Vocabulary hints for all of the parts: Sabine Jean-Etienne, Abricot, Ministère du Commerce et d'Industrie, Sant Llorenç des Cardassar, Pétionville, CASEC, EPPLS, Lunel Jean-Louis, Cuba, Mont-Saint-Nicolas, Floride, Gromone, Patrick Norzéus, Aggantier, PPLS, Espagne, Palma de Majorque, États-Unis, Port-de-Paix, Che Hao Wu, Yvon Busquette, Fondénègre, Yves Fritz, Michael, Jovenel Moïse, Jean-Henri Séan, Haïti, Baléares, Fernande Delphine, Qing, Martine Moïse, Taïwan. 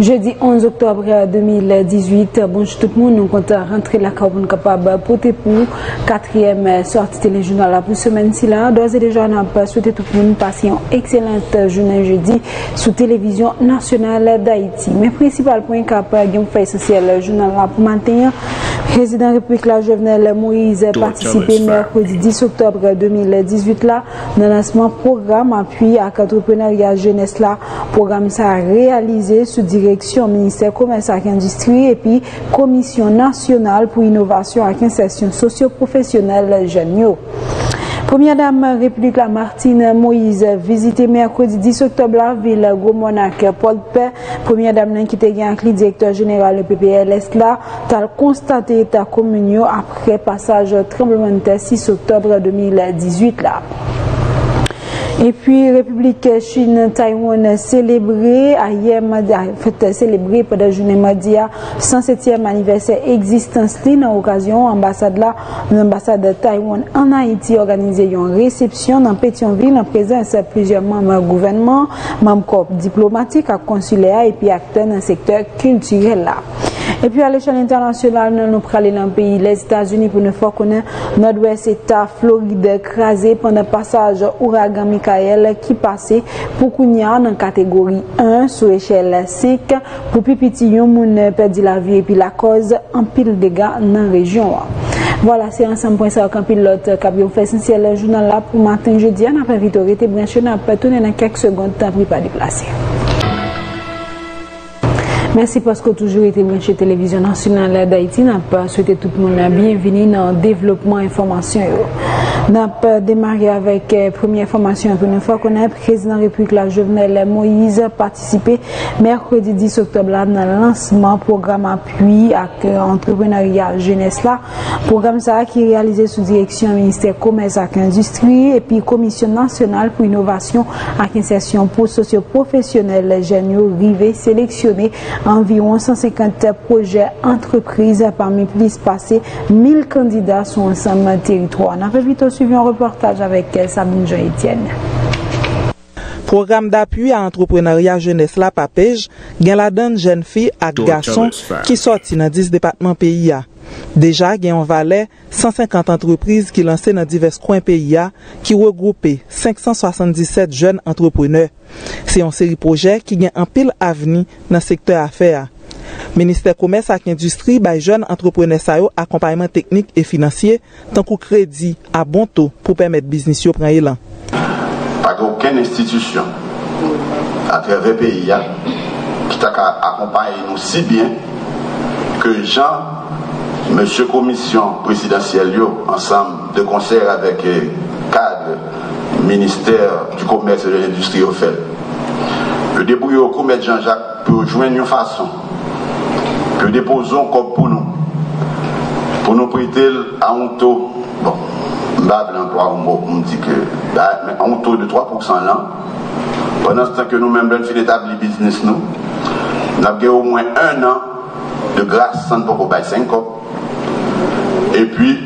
Jeudi 11 octobre 2018, bonjour tout le monde, nous comptons rentrer la carbone capable porter pour 4e sortie téléjournal pour semaine-ci là. D'ores et déjà, on a souhaité tout le monde passer une excellente journée jeudi sur télévision nationale d'Haïti. Mes principaux points capable ont fait essentiel journal pour maintenir. Président République la Jovenel Moïse participé mercredi 10 octobre 2018 là dans lancement programme appui à l'entrepreneuriat jeunesse là. Programme ça réalisé sous direction Ministère du Commerce et d'Industrie et puis Commission nationale pour l'innovation et l'insertion socioprofessionnelle jeunes. Première dame République la Martine Moïse visité mercredi 10 octobre la ville Gomona Port-de-Paix. Première dame qui était avec le directeur général PPLS là, t'as constaté ta communion après passage tremblement de terre 6 octobre 2018 là. Et puis République Chine Taïwan célébré pendant journée mardi 107e anniversaire existence en occasion ambassade de Taïwan en Haïti organisé une réception dans Pétionville en présence de plusieurs membres du gouvernement, membres corps diplomatiques, consulaires et puis acteurs dans le secteur culturel là. Et puis à l'échelle internationale, nous allons dans le pays, les États-Unis, pour nous faire connaître nord-ouest état Floride écrasé pendant le passage ouragan Michael qui passait pour Kounia dans catégorie 1 sur échelle 5 pour Pipitillon, moun perdu la vie et puis la cause en pile dégâts dans la région. Voilà, c'est ensemble pour ça qu'un pilote qui a fait essentiel le journal là pour matin jeudi. On n'a pas vite arrêté, branché, on pas tourné dans quelques secondes, on n'a pas déplacé. Merci parce que toujours été branché télévision nationale d'Haïti. N'a pas souhaité tout le monde bienvenue dans le développement information. N'a pas démarré avec première information pour nous faire connaître président République la Jovenel Moïse participé mercredi 10 octobre là dans le lancement programme appui à entrepreneuriat jeunesse là. Programme ça qui est réalisé sous direction ministère commerce et industrie et puis commission nationale pour innovation et insertion pour socioprofessionnelle jeunes rivés sélectionnés environ 150 projets entreprises parmi plus passés 1000 candidats sur ensemble territoire. On a vite suivi un reportage avec Sabine Jean-Etienne. Programme d'appui à entrepreneuriat jeunesse la papège, gen la donne jeune fille ak garçon qui sorti dans 10 départements pays. Déjà, gen en Valais 150 entreprises qui lancées dans divers coins pays qui regroupent 577 jeunes entrepreneurs. C'est un série projet qui gagne en pile avenir dans secteur affaires. Ministère Commerce et Industrie bay jeunes entrepreneurs sa yo accompagnement technique et financier tant que crédit à bon taux pour permettre business yo prendre élan. Pas aucune institution à travers pays qui t'a accompagné nous si bien que Jean Monsieur Commission présidentielle ensemble de concert avec cadre ministère du Commerce et de l'Industrie au fait. Le débrouille au commerce Jean-Jacques pour joindre une façon que déposons comme pour nous prêter à un taux, bon, on me dit que un taux de 3% là, pendant ce temps que nous-mêmes avons fait établir le business, nous avons au moins un an de grâce sans pour bail 5 ans. Et puis,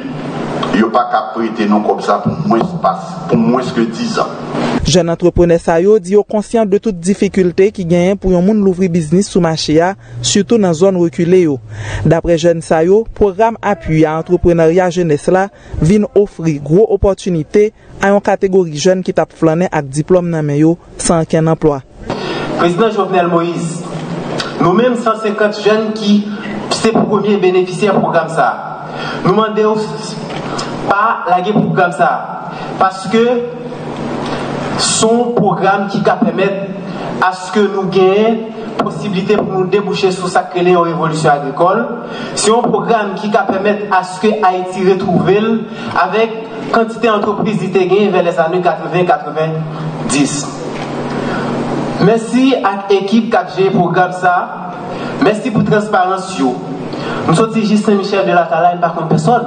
il n'y a pas qu'à prêter non comme ça pour moins que 10 ans. Jeune entrepreneur Sayo dit conscient de toute difficulté qui gagne pour un monde l'ouvrir business sous marché, surtout dans zone reculée. D'après jeune Sayo, programme appui à entrepreneuriat jeunesse là vient offrir gros opportunité à une catégorie jeune qui tape flâner avec diplôme dans mayo sans aucun emploi. Président Jovenel Moïse, nous-mêmes 150 jeunes qui c'est premiers bénéficiaires programme ça. Nous demandons pas la guerre programme ça parce que son programme qui permet à ce que nous gagnons possibilité pour nous déboucher sur ça que les révolution agricole, c'est un programme qui permet à ce que Haïti retrouve avec quantité d'entreprises qui gagnent vers les années 80-90. Merci à l'équipe qui a géré le programme ça. Merci pour la transparence. Nous sommes ici Saint-Michel de la Calaïne, par contre personne.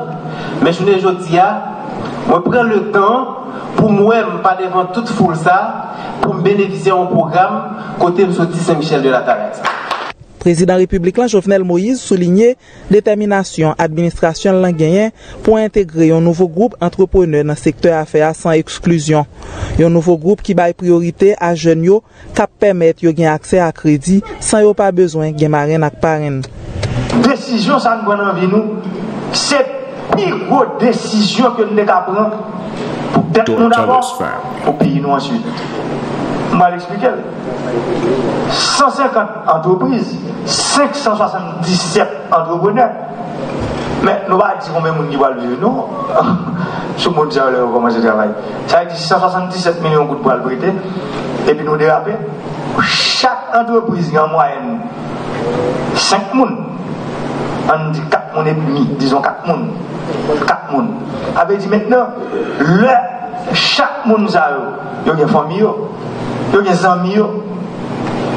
Mais je ne dis pas, je prends le temps pour moi-même, pas devant toute foule ça, pour bénéficier d'un programme côté Saint-Michel de la Calaïne. Président République la Jovenel Moïse soulignait détermination administration l'angéen pour intégrer un nouveau groupe entrepreneur dans le secteur affaires sans exclusion. Un nouveau groupe qui baille priorité à jeunes yo cap permettre yo gain accès à crédit sans yo pas besoin gain marraine ak parraine. Décision ça nous prend envie nous, c'est pire grosse décision que nous avons prendre pour tête nous d'abord au pays nous ensuite. Mal expliqué. 150 entreprises, 577 entrepreneurs. Mais nous ne pouvons pas dire combien de gens nous avons. Tout le monde sait comment je travaille. Ça veut dire 177 millions de poils prêtés. Et puis nous dérapons. Chaque entreprise a en moyenne 5 personnes. On dit 4 personnes et demi, disons 4 personnes. 4 personnes. Avec dit maintenant, chaque monde a une famille. Il y a des amis.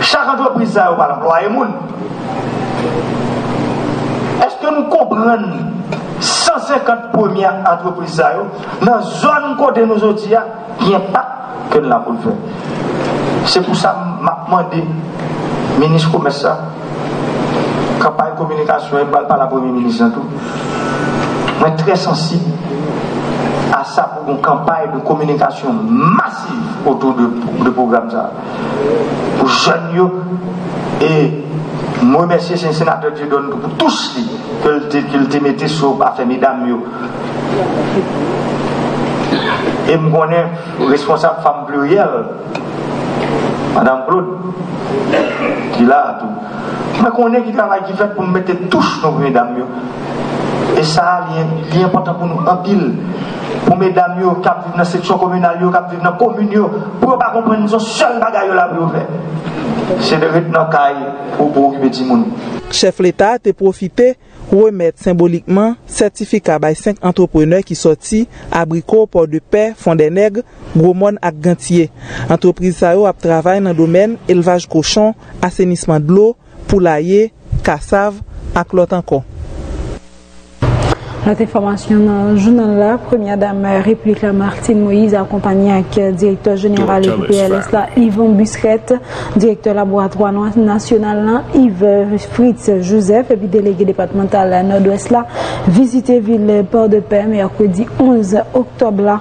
Chaque entreprise a employé des gens. Est-ce que nous comprenons 150 premières entreprises dans la zone côté nous autres qui n'y a pas que nous avons fait? C'est pour ça que je demande au ministre du Commerce, campagne de communication, je ne parle pas la première ministre. Je suis très sensible à ça pour une campagne de communication massive autour de programme ça. Pour jeunes et moi remercier le sénateur Dieu donne pour tous qu'il te mette sur affaire mesdames. Et je connais responsable femme plurielle, Madame Claude, qui là tout. Je connais qui travaille qui fait pour mettre tous nos mesdames. Et ça, c'est important pour nous en pile. Pour mesdames qui vivent dans la section communale, qui vivent dans la commune, pour ne pas comprendre son seul bagage pour faire. C'est de rester dans la caille pour occuper tout le monde. Chef de l'État a profité pour remettre symboliquement certificat par 5 entrepreneurs qui sortis Abricot, Port-de-Paix, Fondénègre, Gromone et Aggantier. Entreprises a travaillé dans le domaine élevage cochon, assainissement de l'eau, poulailler, cassave et l'autre encore. Notre information dans le journal la première dame République la Martine Moïse accompagnée avec le directeur général du PPLS là Yvon Busquette, directeur laboratoire national là Yves Fritz Joseph et puis délégué départemental Nord-Ouest là visiter ville Port-de-Paix mercredi 11 octobre là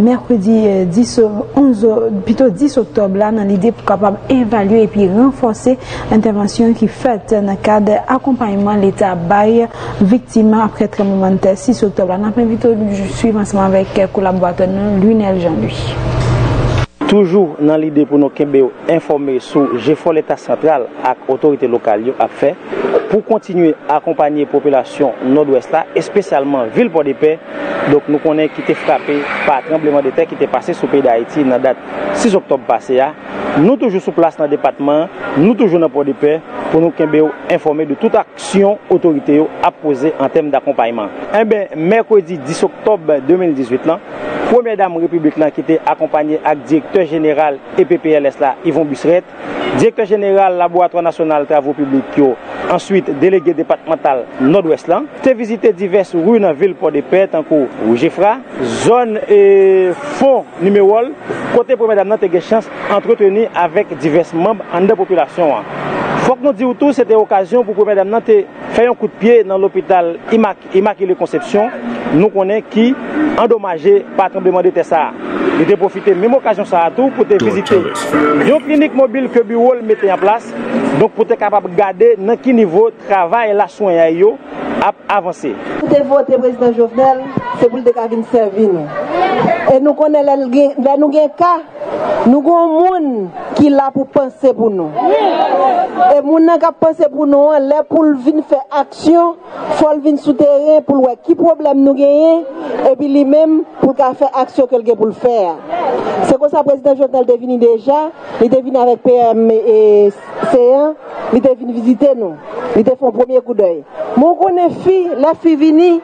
mercredi 10 octobre là dans l'idée pour capable évaluer et puis renforcer l'intervention qui faite dans le cadre accompagnement l'État bail victime après tremblement 6 octobre. On a invité de suivre ensemble avec le collaborateur Lunel Jean-Louis. Toujours dans l'idée pour nous informer sur l'effort de l'État central et l'autorité locale à faire pour continuer à accompagner la population nord-ouest, spécialement ville Port-de-Paix. Donc nous connaissons qui était frappé par le tremblement de terre qui était passé sur le pays d'Haïti dans la date 6 octobre passé. Nous toujours sur place dans le département, nous toujours dans le Port-de-Paix pour nous informer de toute action autorité à poser en termes d'accompagnement. Mercredi 10 octobre 2018, la première dame République qui était accompagnée avec le directeur général EPPLS Yvon Busquette, directeur général Laboratoire National Travaux Publics, ensuite délégué départemental Nord-Ouest. Nous avons visité diverses rues dans la ville Port-de-Paix, Tankou, Rougefra, zone et fonds numéro 1, côté première dame, nous avons eu la chance d'entretenir avec divers membres de la population. Faut que nous disions tout, c'était l'occasion pour que mesdames de faire un coup de pied dans l'hôpital Immaculée Conception. Nous connaissons qui endommagé par tremblement de terre. Nous avons profité de même occasion ça tout pour te visiter une clinique mobile que le bureau mettait en place, donc pour être capable de garder dans quel niveau de travail et la soin à avancer. Pour voter président Jovenel, c'est pour le servir servir. Et nous connaissons les cas, nous avons des gens qui sont là pour penser pour nous. Et les gens qui pensent pour nous, pour venir faire action, il faut venir sous terrain pour voir qui problème nous gagnons, et puis lui-même pour faire action que quelqu'un pour le faire. C'est comme ça que le président Jovenel est venu déjà, il est venu avec PM et C1, il est venu visiter nous, il a fait un premier coup d'œil. Mon connaît fille, la fille venue,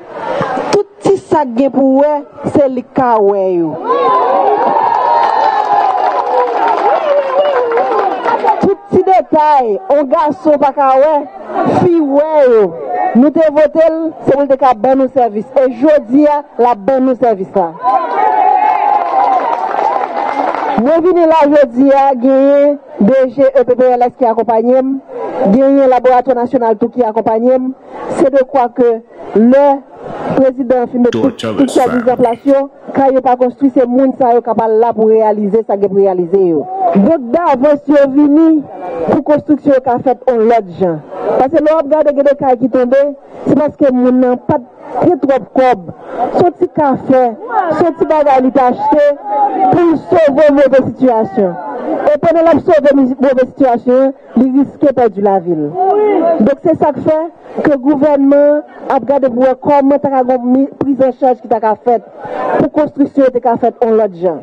tout petit sac pour eux, c'est le cas. Tout petit détail, on garçon pas kawé, fi wè. Nous te voté, c'est pour te ka ban nous service. Et jodi a, la ban nous service là. Moi, venu là, je dis à gagner DG EPPLS qui accompagne, gagner Laboratoire National qui accompagne. C'est de quoi que le président fin de toute sa mise en place, quand il n'a pas construit, c'est le monde qui est capable là pour réaliser ça qu'il peut réaliser. Donc, d'avance, il est venu pour construction qu'a fait on l'autre gens. Parce que l'on regarde des cas qui tombent, c'est parce que le monde n'a pas de trop cob. Son petit café, son petit bagage il est acheté pour sauver une mauvaise situation. Et pendant la sauver une mauvaise situation, il risque de perdre la ville. Donc c'est ça que fait que le gouvernement a regardé pour comment il a pris en charge qu'il a fait pour construction qu'il a fait en l'autre gens.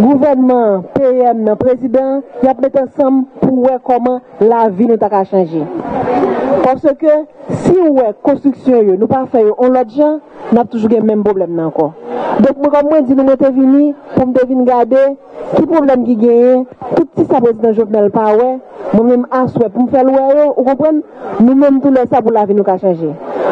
Gouvernement, PM, président, il a mis ensemble pour voir comment la vie nous a changé. Parce que si la construction ne nous pas fait en l'autre gens, nous avons toujours le même problème encore. Donc moi comme moi dis nous sommes venus pour me regarder qui problème qui gagne, tout petit ça président Jovenel pas ouais, moi même à souhait pour me faire loyer, vous comprenez? Nous même tout ça pour la vie nous a changé.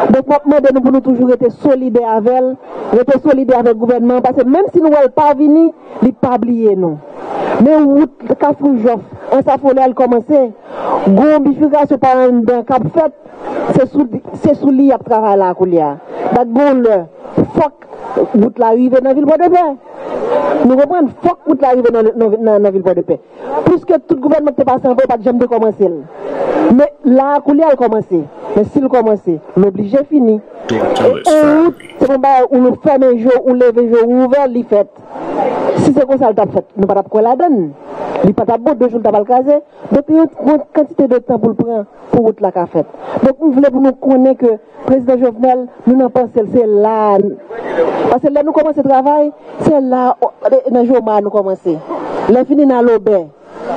Donc moi demande nous pour nous toujours être solidaires avec elle, être solidaires avec le gouvernement parce que même si nous n'est pas venus, il pas oublier nous. Mais route Kafoujof, on s'affolait à commencer. Gon bifurcation par un d'un cap fait, c'est sous lit à travailler à la coulière. Donc gon le fuck route l'arrivée dans la ville Port-de-Paix. Nous comprenons fuck route l'arrivée dans la ville Port-de-Paix. Puisque tout gouvernement qui passe en peu, pas de jamais de commencer. Mais la coulière a commencé. Mais s'il commence, l'obligé fini. Et en route, c'est qu'on va nous faire un jour, on lève un jour, on ouvre les fêtes. Si c'est comme ça le fait, nous ne pouvons pas la donner. Il n'y a pas de beau, 2 jours, nous ne pouvons pas le caser. Donc, il y a une grande quantité de temps pour le prendre, pour la faire. Donc, on voulait pour nous connaître que le président Jovenel, nous n'en pensons que c'est là. Parce que là, nous commençons le travail, c'est là, dans le jour où nous commençons. Là, fini dans l'auberge.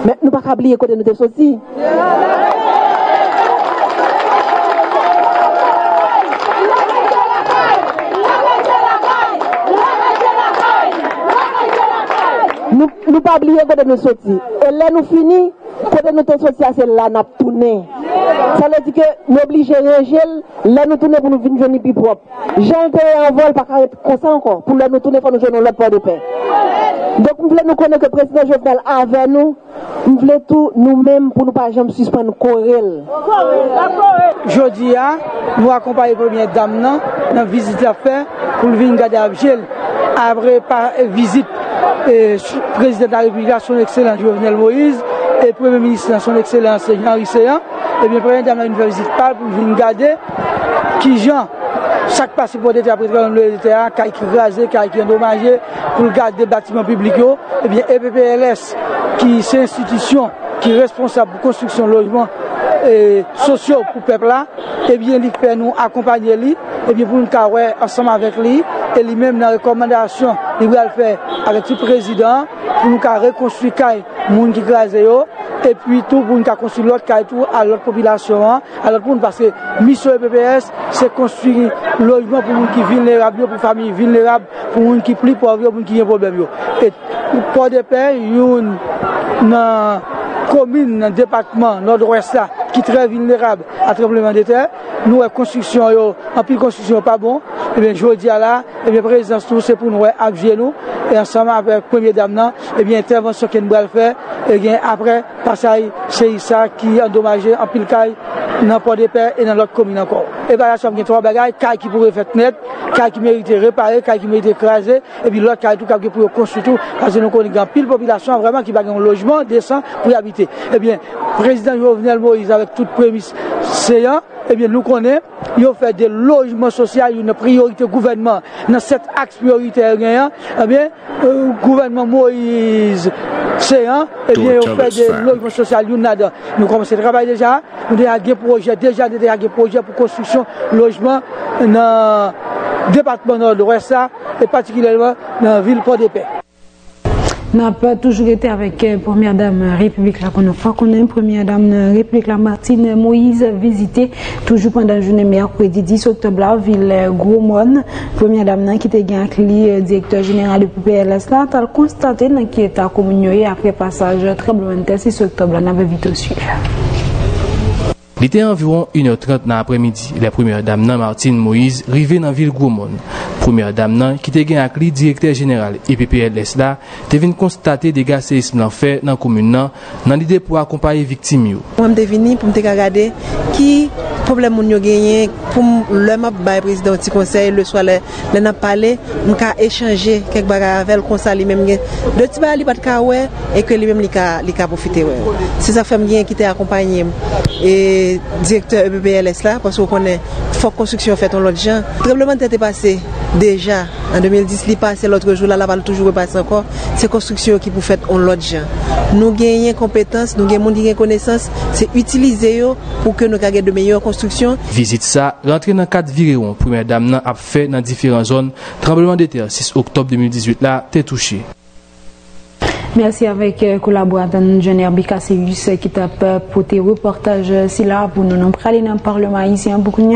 Mais nous ne pouvons pas oublier que nous sommes sortis. Nous ne pas oublier que nous sortir. Et là, nous finissons, quand nous sortir, c'est là que nous tournons. Ça veut dire que nous obligés de ranger, là nous tournons pour nous venir journée plus propre. J'ai un vol, pas comme ça encore, pour nous tourner pour nous joindre l'autre Port-de-Paix. Donc, nous voulons connaître que le président Jovenel avec nous. Nous voulons tout nous-mêmes pour nous pas jamais suspendre Corel. Aujourd'hui, nous accompagnons les premières dames dans la visite à faire pour venir garder Abjel. Après par visite, président de la République, son excellence Jovenel Moïse, et premier ministre, son excellence Jean-Henri Séan, et bien, première dame, nous faisons visite par pour venir garder qui Jean. Chaque passé pour être après le terrain, qui est rasé, qui est endommagé, pour garder les bâtiments publics, et bien EPPLS, qui est l'institution qui est responsable pour la construction de logements sociaux pour le peuple là, et bien il fait nous accompagner lui, et bien pour nous travailler ensemble avec lui, et lui-même dans les recommandations, il va le faire avec tout le président, pour nous reconstruire les gens qui sont rasés. Et puis tout pour nous construire l'autre caille à l'autre population. Alors pour nous, parce que la mission EPPS, c'est construire un logement pour les gens qui sont vulnérables, pour les familles vulnérables, pour les gens qui sont plus pauvres, pour les gens qui ont des problèmes. Et pour Port-de-Paix, il y a une commune, un département nord-ouest qui est très vulnérable à tremblement de terre. Nous, la construction, en plus, la construction n'est pas bonne. Et bien, je vous dis à la présidence, c'est pour nous appuyer nous. Et ensemble avec la première dame, et bien, intervention qu'elle nous va faire. Et bien, après, passage, c'est ça qui est endommagé en pile caille dans le Port-de-Paix et dans l'autre commune encore. Et bien, là, il y a trois bagages, caille qui pourrait faire net, caille qui mérite réparer, caille qui mérite écraser, et puis l'autre caille qui pourrait construire tout, parce que nous connaissons pile population vraiment qui va gagner un logement décent pour y habiter. Et bien, président Jovenel Moïse, avec toute prémisse, c'est un. Eh bien, nous connaissons, ils ont fait des logements sociaux, une priorité gouvernement. Dans cet axe prioritaire, eh bien, gouvernement Moïse, c'est un, eh bien, ils ont fait des logements sociaux, nous commençons à travailler déjà, nous avons déjà des projets pour construction de logements dans le département nord-ouest, et particulièrement dans la ville Port-de-Paix. Nous avons toujours été avec la première dame de la République. Nous avons première dame de la République, Martine Moïse, visitée toujours pendant la journée mercredi 10 octobre à la ville Gromone. Première dame qui était le directeur général du PPLS. Nous avons constaté qu'il était communiqué après le passage tremblement de terre 6 octobre. Nous avons vite suivi. Il était environ 1h30 dans l'après-midi. La première dame, Martine Moïse, arrivée dans la ville Gromone. Première dame, qui était gagné avec le directeur général et PPLS, était venue constater des dégâts séismes dans la commune, dans l'idée pour accompagner les victimes. Je suis venu pour regarder qui problème nous avons gagné pour le président du conseil, le soir, nous avons parlé, nous avons échangé quelques bagages avec le conseil, nous avons gagné deux petits bagages et que lui-même a profité. C'est ça qui t'a accompagné. Et directeur EPPLS là, parce qu'on connaît fort construction faite en l'autre gens. Le tremblement de terre est passé déjà en 2010, il passe l'autre jour là, la balle toujours repasse encore. C'est construction qui pour faire en l'autre gens. Nous gagnons compétences, nous gagnons connaissances, c'est utiliser pour que nous gagnions de meilleures constructions. Visite ça, rentrer dans 4 virons, première dame a fait dans différentes zones. Tremblement de terre 6 octobre 2018 là, t'es touché. Merci avec collaborateur ingénieur Bicasius qui t'a porté reportage si là pour nous parler dans le Parlement haïtien pour nous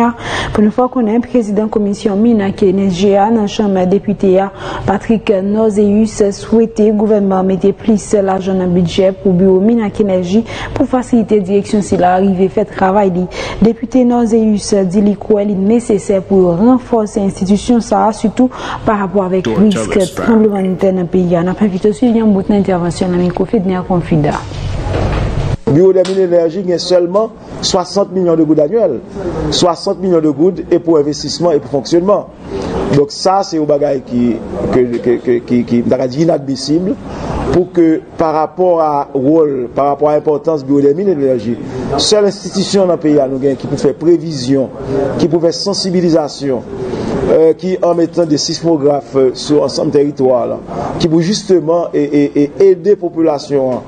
faire connaître président commission mine qui énergie dans chambre député Patrick Norzéus souhaité gouvernement mettre plus l'argent dans le budget pour bureau mine énergie pour faciliter direction si là arrivé fait travail député Norzéus dit li quoi est nécessaire pour renforcer institution ça surtout par rapport avec risque tremblement de terre dans pays on a invité suivant intervention dans le micro-fidnère confida. Le bureau des mines énergie a seulement 60 millions de gouttes annuels. 60 millions de gouttes et pour investissement et pour fonctionnement. Donc ça, c'est un bagage qui est inadmissible pour que par rapport à rôle, par rapport à l'importance du bureau des mines énergie, seule institution dans le pays qui peut faire prévision, qui peut faire sensibilisation, qui en mettant des sismographes sur ensemble territoire, là, qui pour justement aider la population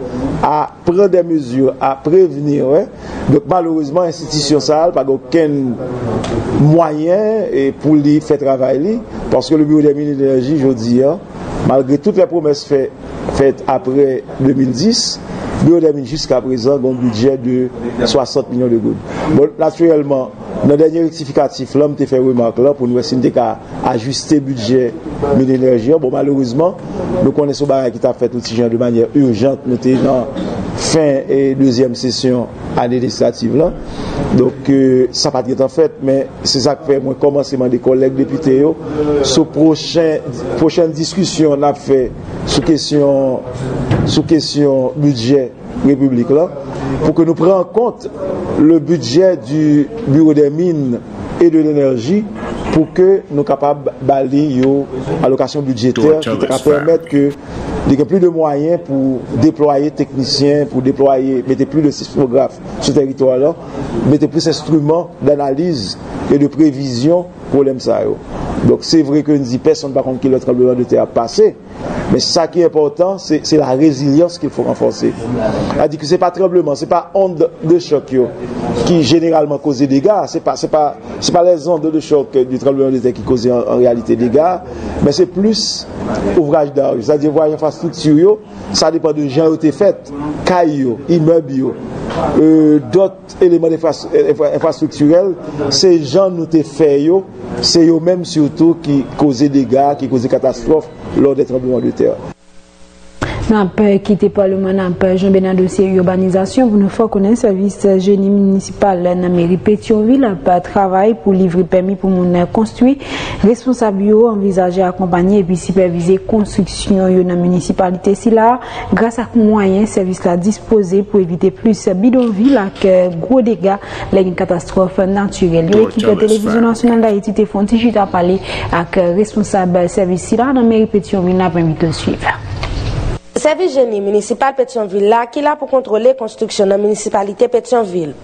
à prendre des mesures, à prévenir. Hein. Donc malheureusement, l'institution ça n'a pas aucun moyen et pour lui faire travailler, parce que le bureau des mines d'énergie, je dis, hein, malgré toutes les promesses faites après 2010, le bureau des mines jusqu'à présent a un budget de 60 millions de gouttes. Bon, naturellement, dans le dernier rectificatif, l'homme t'a fait remarque là pour nous essayer de ajuster le budget mine énergie. Bon, malheureusement, nous connaissons le qui t'a fait tout ce genre de manière urgente, nous dans fin et deuxième session année législative là. Donc ça n'a pas été en fait, mais c'est ça que fait moi commencement des collègues députés. Sur prochaine discussion on a fait sous question budget République là, pour que nous prenions en compte le budget du bureau des mines et de l'énergie pour que nous soyons capables d'allier l'allocation budgétaire qui va permettre que il y a plus de moyens pour déployer techniciens, pour déployer, mettre plus de sismographes sur ce territoire-là, mettre plus d'instruments d'analyse et de prévision pour l'EMSAO. Donc c'est vrai que nous disons personne ne va comprendre que le tremblement de terre a passé, mais ça qui est important, c'est la résilience qu'il faut renforcer. C'est-à-dire que ce n'est pas tremblement, ce n'est pas onde de choc qui généralement cause des dégâts, ce n'est pas les ondes de choc du tremblement de terre qui causent en réalité des dégâts, mais c'est plus ouvrage d'art, c'est-à-dire voir infrastructure, ça dépend de gens qui ont été faits, caillots, immeubles, d'autres éléments infrastructurels, ces gens nous ont fait, c'est eux-mêmes surtout qui causaient des dégâts, qui causaient des catastrophes lors des tremblements de terre. N'a pas quitté Parlement, n'a pas Jean Bénin dossier urbanisation. Vous nous faites connaître service génie municipal dans la mairie Pétionville. Travail pour livrer permis pour mon construire. Responsable envisager accompagner et puis superviser construction dans la municipalité. Si là, grâce à moyens, service là disposé pour éviter plus bidonville avec gros dégâts, les catastrophes naturelles. L'équipe de télévision nationale d'Haïti te font juste à parler avec responsable service là dans la mairie Pétionville. N'a pas mis de suivre. Service génie municipal Pétionville là qui là pour contrôler construction dans la municipalité Pétionville.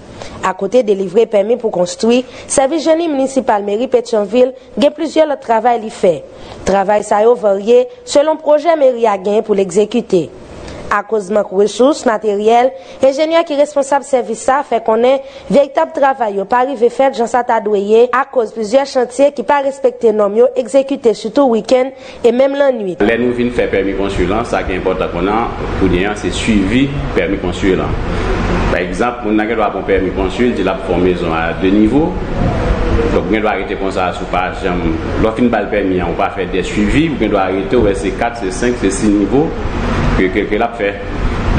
À côté de livrer permis pour construire, service génie municipal mairie Pétionville gagne plusieurs le travail y fait. Travail ça varie selon projet mairie a gagné pour l'exécuter. À cause de manque ressources matérielles, ingénieur qui responsable service ça fait qu'on est véritable travail pas arrivé fait Jean Satadoué à cause plusieurs chantiers qui pas respecté normes yo exécuté surtout week-end et même la nuit. Les nous viennent faire permis consulant, ça qui importe qu'on a pour dire c'est suivi permis consulant. Par exemple, on a que doit pour permis consul, il a formé maison à 2 niveaux. Donc, on doit arrêter comme ça, sous pas jamais. Lorsqu'on n'a pas le permis, on va faire des suivis, on doit arrêter au verset 4, c'est 5, c'est 6 niveaux. Que l'a fait.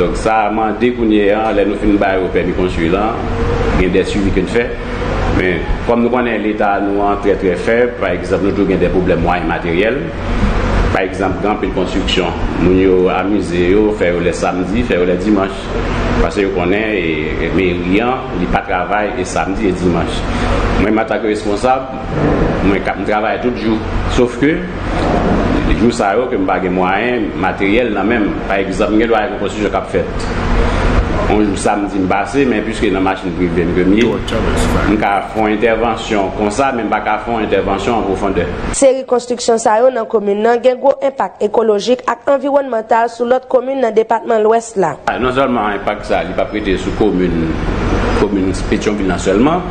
Donc ça a demandé qu'on y ait une barre au permis construire là, il y a des suivis qu'on fait. Mais comme nous connaissons l'État nous est très très faible, par exemple nous avons des problèmes moyens matériels. Par exemple, dans la construction, nous avons amusé, faire les samedis, faire les dimanches. Parce que nous connaissons les mairies, ils ne travaillent pas les samedis et dimanches. Moi, en tant que responsable, je travaille tout le jour. Sauf que, les jours ça que je n'ai pas de moyens matériels. Par exemple, je dois avoir une construction qui est faite. On joue samedi, je passe, mais puisque dans la machine privée, je fais une intervention comme ça, mais je fais une intervention en profondeur. Ces reconstructions dans la commune ont un impact écologique et environnemental sur l'autre commune dans le département de l'Ouest. Non seulement l'impact, ça n'est pas prêté sur la commune Pétionville seulement.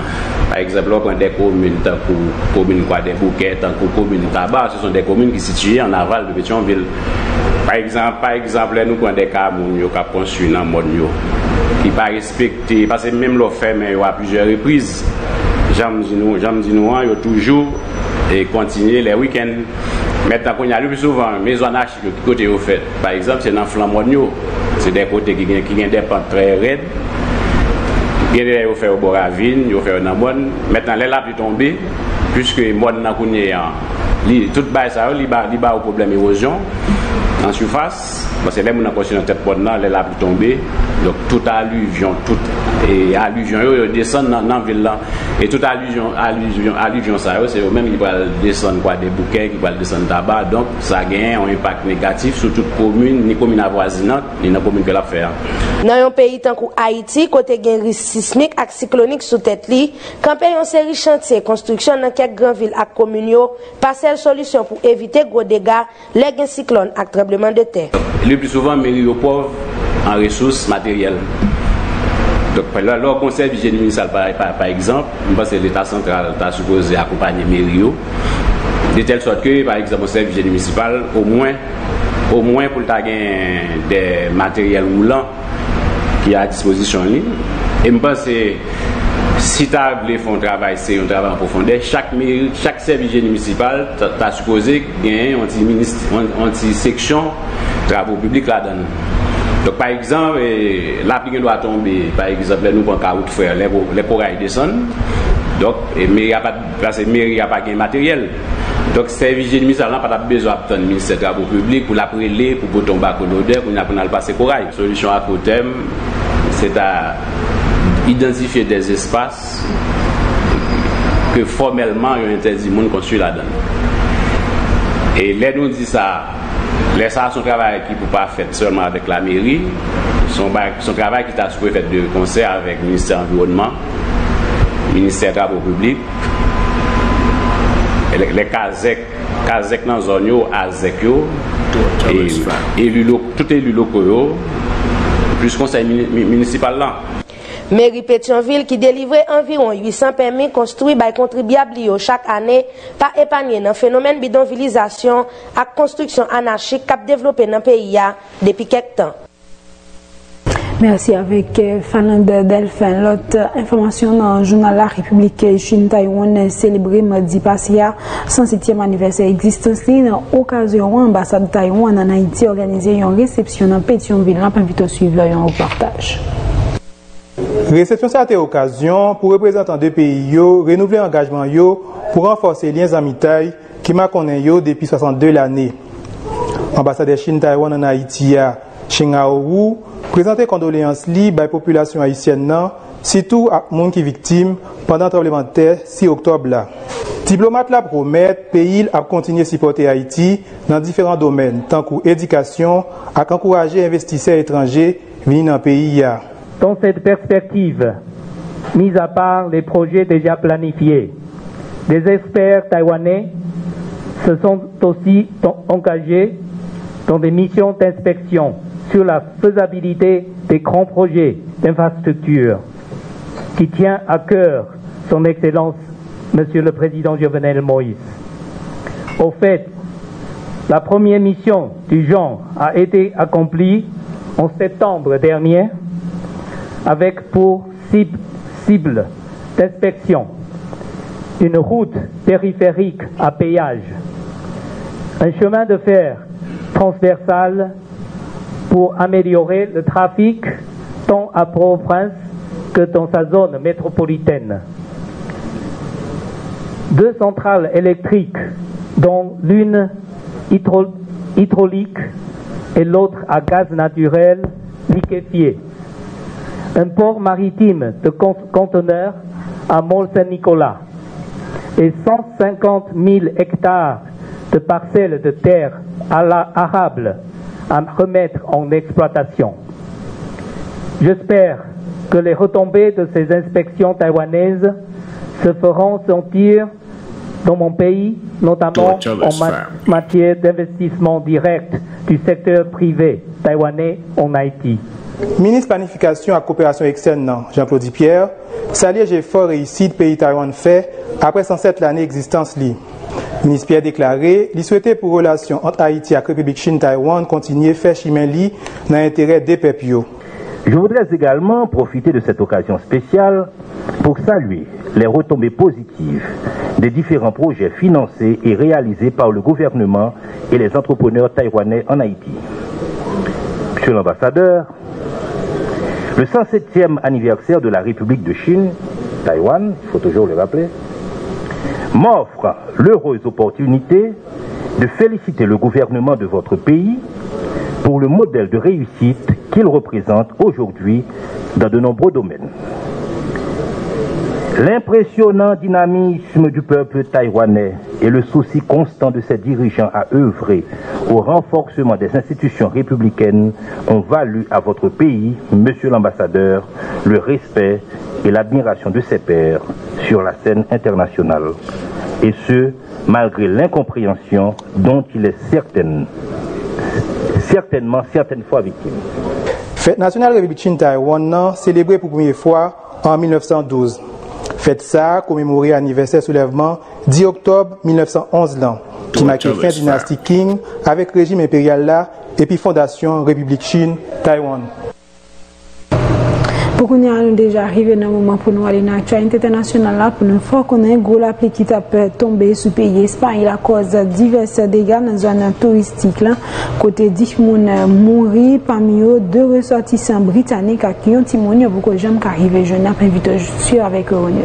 Par exemple, on prend des communes pour commune des bouquets, pour commune tabac, ce sont des communes qui sont situées en aval de Pétionville. Par exemple, nous prenons des cas qui sont construits dans le monde, qui ne sont pas respectés, parce que même l'offre mais à plusieurs reprises. Jean-Dinou, ils ont toujours continué les week-ends. Maintenant, on y a le plus souvent, mais on a acheté de côté au fait. Par exemple, c'est dans le flanc Monio, c'est des côtés qui ont des pentes très raides. Ils ont fait au bord de la vigne, ils ont fait au Namon. Maintenant, les lapes sont tombées, puisque les mondes n'ont pas tout ça, ils ont au problème d'érosion. En surface, parce que les gens qui ont construit tête pour les laves tombées, donc toute alluvion, ils descendent dans la ville là, et toute alluvion ça, c'est eux-mêmes qui vont descendre des bouquets, qui vont descendre tabac, donc ça a un impact négatif sur toute commune, ni commune avoisinante, ni la commune que l'a fait. Dans un pays tant qu'Haïti, côté gain risque sismique et cyclonique sous tête li, campé une série chantier construction dans quelques grandes villes et communes, pas seule solution pour éviter gros dégâts, les gains cyclones et tremblements de terre. Le plus souvent, mairie aux pauvres en ressources matérielles. Donc, le conseil du génie municipal, par exemple, c'est l'État central qui a supposé accompagner mairie de telle sorte que, par exemple, le conseil du génie municipal, au moins pour gagner des matériels roulants qui sont à disposition. Et je pense que si tu as voulu faire un travail, c'est un travail en profondeur. Chaque service municipal, tu as supposé qu'il y ait une section travaux publics là-dedans. Donc, par exemple, la pluie doit tomber. Par exemple, nous prenons un route frère, les corails descendent. Donc, parce que la mairie n'a pas de matériel. Donc, le service municipal n'a pas besoin d'attendre le ministère des Travaux publics pour l'appeler, pour tomber à l'odeur, pour passer le corail. La solution à court terme, c'est à identifier des espaces que formellement ils ont interdit de construire là-dedans. Et là nous dit ça, les ça son travail qui ne peut pas faire seulement avec la mairie, son travail qui t'a souhaité faire de concert avec le ministère de l'Environnement, le ministère des Travaux Publics, les CASEC dans la zone, ASEC, et tout élu locaux, plus le conseil municipal là. Mairie Pétionville qui délivrait environ 800 permis construits par contribuables chaque année, pas épargné dans le phénomène bidonvillisation et construction anarchique qui a développé dans le pays depuis quelques temps. Merci avec Fernande Delphine. L'autre information dans le journal La République Chine-Taïwan célébré mardi passé à 107e anniversaire d'existence. En occasion, l'ambassade de Taïwan en Haïti a organisé une réception dans Pétionville. On peut inviter à suivre un reportage. Réception ça a été occasion pour représentants de pays renouveler engagement pour renforcer les liens amicaux qui m'accompagnent depuis 62 l'année. Ambassadeur Chine-Taïwan en Haïti, Che Hao Wu, présentait condoléances par la population haïtienne, surtout à monde qui victime pendant le tremblement de terre 6 octobre. Les diplomates la promettent pays a continué à supporter Haïti dans différents domaines, tant que l'éducation et encourager les investisseurs étrangers à venir dans le pays. Dans cette perspective, mis à part les projets déjà planifiés, des experts taïwanais se sont aussi engagés dans des missions d'inspection sur la faisabilité des grands projets d'infrastructure qui tient à cœur son Excellence, Monsieur le Président Jovenel Moïse. Au fait, la première mission du genre a été accomplie en septembre dernier, avec pour cible d'inspection une route périphérique à péage, un chemin de fer transversal pour améliorer le trafic tant à Port-au-Prince que dans sa zone métropolitaine. Deux centrales électriques, dont l'une hydraulique et l'autre à gaz naturel liquéfié. Un port maritime de conteneurs à Mont-Saint-Nicolas et 150 000 hectares de parcelles de terre arables à remettre en exploitation. J'espère que les retombées de ces inspections taïwanaises se feront sentir dans mon pays, notamment en matière d'investissement direct du secteur privé taïwanais en Haïti. Ministre Planification et Coopération externe, Jean-Claude Pierre, saluer les efforts réussis du pays Taïwan fait après 107 années d'existence. Le ministre Pierre déclaré qu'il souhaitait pour relations entre Haïti et la République Chine-Taïwan continuer à faire chemin dans l'intérêt des peuples. Je voudrais également profiter de cette occasion spéciale pour saluer les retombées positives des différents projets financés et réalisés par le gouvernement et les entrepreneurs taïwanais en Haïti. Monsieur l'ambassadeur, le 107e anniversaire de la République de Chine, Taïwan, il faut toujours le rappeler, m'offre l'heureuse opportunité de féliciter le gouvernement de votre pays pour le modèle de réussite qu'il représente aujourd'hui dans de nombreux domaines. L'impressionnant dynamisme du peuple taïwanais et le souci constant de ses dirigeants à œuvrer au renforcement des institutions républicaines ont valu à votre pays, monsieur l'ambassadeur, le respect et l'admiration de ses pairs sur la scène internationale. Et ce, malgré l'incompréhension dont il est certaines fois victime. Fête nationale de la République Chine-Taïwan, célébrée pour la première fois en 1912. Fête ça, commémorée anniversaire soulèvement 10 octobre 1911, qui marque la fin de dynastie Qing avec le régime impérial là et puis fondation République Chine-Taïwan. Pour nous, on est déjà arrivé dans le moment pour nous aller dans l'actualité internationale là, pour nous faire qu'on ait un gros lapis qui t'a tombé sur le pays Espagne à cause de divers dégâts dans la zone touristique là. Côté 10 personnes mourir, parmi eux 2 ressortissants britanniques qui ont témoigné beaucoup de gens qui arrivaient jeune après invité sur avec Euronews.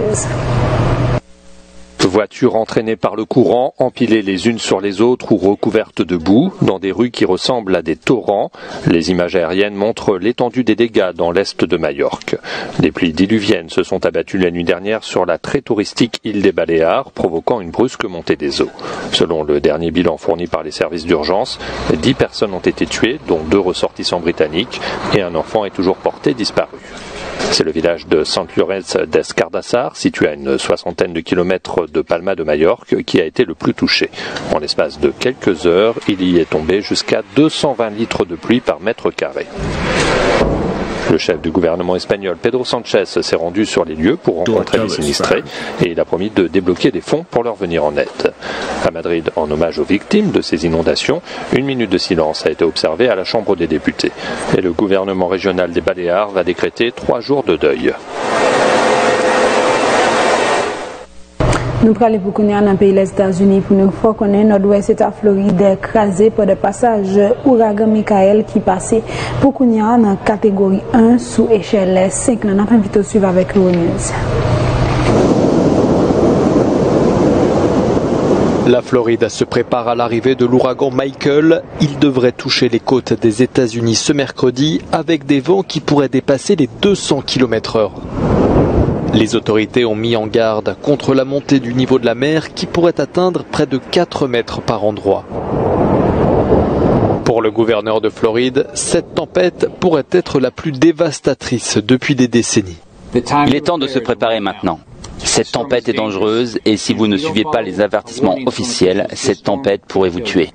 Voitures entraînées par le courant, empilées les unes sur les autres ou recouvertes de boue, dans des rues qui ressemblent à des torrents. Les images aériennes montrent l'étendue des dégâts dans l'est de Majorque. Des pluies diluviennes se sont abattues la nuit dernière sur la très touristique île des Baléares, provoquant une brusque montée des eaux. Selon le dernier bilan fourni par les services d'urgence, 10 personnes ont été tuées, dont 2 ressortissants britanniques, et un enfant est toujours porté disparu. C'est le village de Sant Llorenç des Cardassar, situé à une 60aine de kilomètres de Palma de Majorque, qui a été le plus touché. En l'espace de quelques heures, il y est tombé jusqu'à 220 litres de pluie par mètre carré. Le chef du gouvernement espagnol, Pedro Sánchez, s'est rendu sur les lieux pour rencontrer les sinistrés et il a promis de débloquer des fonds pour leur venir en aide. À Madrid, en hommage aux victimes de ces inondations, une minute de silence a été observée à la Chambre des députés. Et le gouvernement régional des Baléares va décréter 3 jours de deuil. Nous parlons pour connaître dans le pays des États-Unis pour nous faire connaître nord-ouest de la Floride écrasé par le passage ouragan Michael qui passait pour connaître dans catégorie 1 sous échelle 5. Nous avons invité à suivre avec l'ONU. La Floride se prépare à l'arrivée de l'ouragan Michael. Il devrait toucher les côtes des États-Unis ce mercredi avec des vents qui pourraient dépasser les 200 km/h. Les autorités ont mis en garde contre la montée du niveau de la mer qui pourrait atteindre près de 4 mètres par endroit. Pour le gouverneur de Floride, cette tempête pourrait être la plus dévastatrice depuis des décennies. Il est temps de se préparer maintenant. Cette tempête est dangereuse et si vous ne suivez pas les avertissements officiels, cette tempête pourrait vous tuer.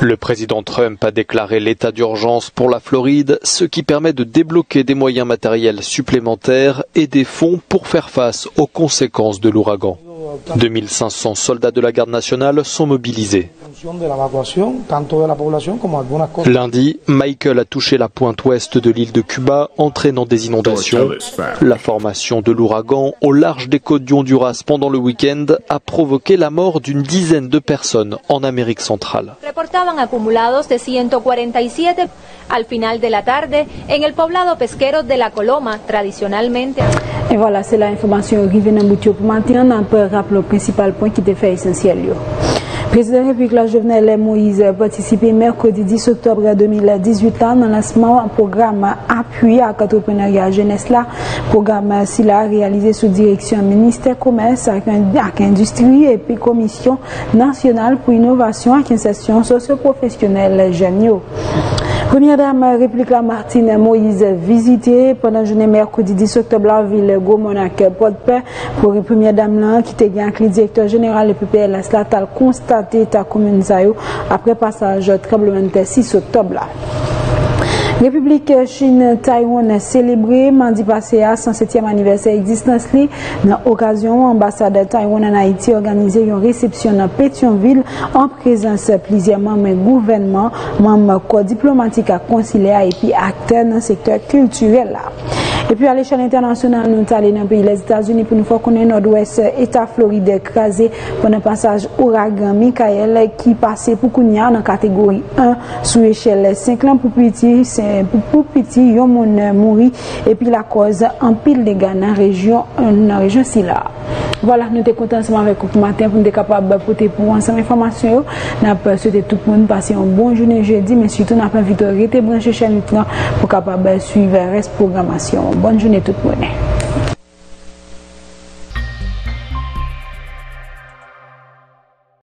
Le président Trump a déclaré l'état d'urgence pour la Floride, ce qui permet de débloquer des moyens matériels supplémentaires et des fonds pour faire face aux conséquences de l'ouragan. 2500 soldats de la garde nationale sont mobilisés. Lundi, Michael a touché la pointe ouest de l'île de Cuba, entraînant des inondations. La formation de l'ouragan au large des côtes du Honduras pendant le week-end a provoqué la mort d'une dizaine de personnes en Amérique centrale. Et voilà, c'est l'information qui vient d'aboutir pour maintenant. On peut rappeler le principal point qui était fait essentiel. Le président de la République, Jovenel Moïse, a participé mercredi 10 octobre 2018 dans le lancement d'un programme appui à l'entrepreneuriat jeunesse. Le programme s'il a réalisé sous direction Ministère du Commerce et d'Industrie et puis Commission nationale pour l'innovation et l'insertion socioprofessionnelle. Première dame réplique à Martine Moïse visitée pendant la journée mercredi 10 octobre la ville Gomona Port-de-Paix pour une première dame là qui était bien que le directeur général de PPLS là a constaté ta commune Zayo après passage tremblement de terre 6 octobre là. République Chine-Taïwan a célébré mardi passé à 107e anniversaire d'existence. Dans l'occasion, l'ambassade de Taïwan en Haïti a organisé une réception à Pétionville en présence de plusieurs membres du gouvernement, membres diplomatiques à concilier et puis acteurs dans le secteur culturel. Et puis à l'échelle internationale, nous sommes allés dans le pays des États-Unis pour nous faire connaître nord-ouest, État Floride écrasé pendant le passage ouragan Michael qui passait pour Kounia dans la catégorie 1 sous échelle 5 ans pour petit, yon moun mouri et puis la cause en pile de gars dans la région Silla. Voilà, nous sommes contents ensemble avec vous pour matin pour nous être capables de porter pour ensemble l'information. Nous souhaitons tout le monde passer une bonne journée jeudi, mais surtout nous invitons à rester branché chez nous pour capable suivre la reste programmation. Bonne journée tout le monde.